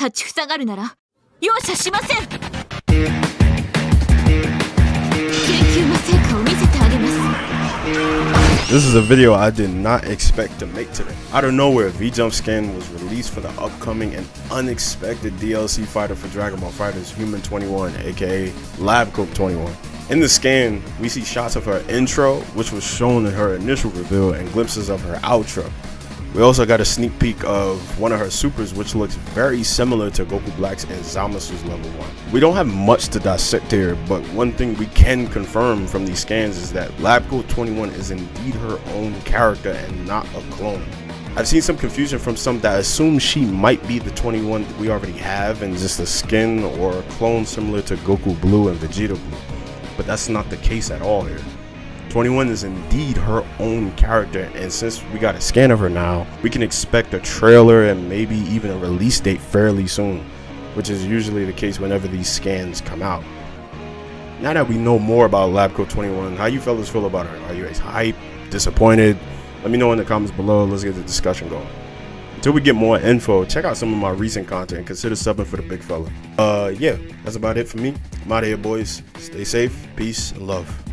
立ちふさがるなら容赦しません。研究の成果を見せてあげます。 This is a video I did not expect to make today. Out of nowhere, V Jump skin was released for the upcoming and unexpected DLC fighter for Dragon Ball FighterZ, Human 21, aka Lab Coat 21. In the scan, we see shots of her intro, which was shown in her initial reveal, and glimpses of her outro. We also got a sneak peek of one of her supers, which looks very similar to Goku Black's and Zamasu's level 1. We don't have much to dissect here, but one thing we can confirm from these scans is that Lab Coat 21 is indeed her own character and not a clone. I've seen some confusion from some that assume she might be the 21 that we already have and just a skin or a clone similar to Goku Blue and Vegeta Blue, but that's not the case at all here. 21 is indeed her own character, and since we got a scan of her now, we can expect a trailer and maybe even a release date fairly soon, which is usually the case whenever these scans come out. Now that we know more about Lab Coat 21, how you fellas feel about her? Are you guys hyped? Disappointed? Let me know in the comments below. Let's get the discussion going. Until we get more info, check out some of my recent content and consider subbing for the big fella. Yeah, that's about it for me. I'm out of here, boys. Stay safe, peace, and love.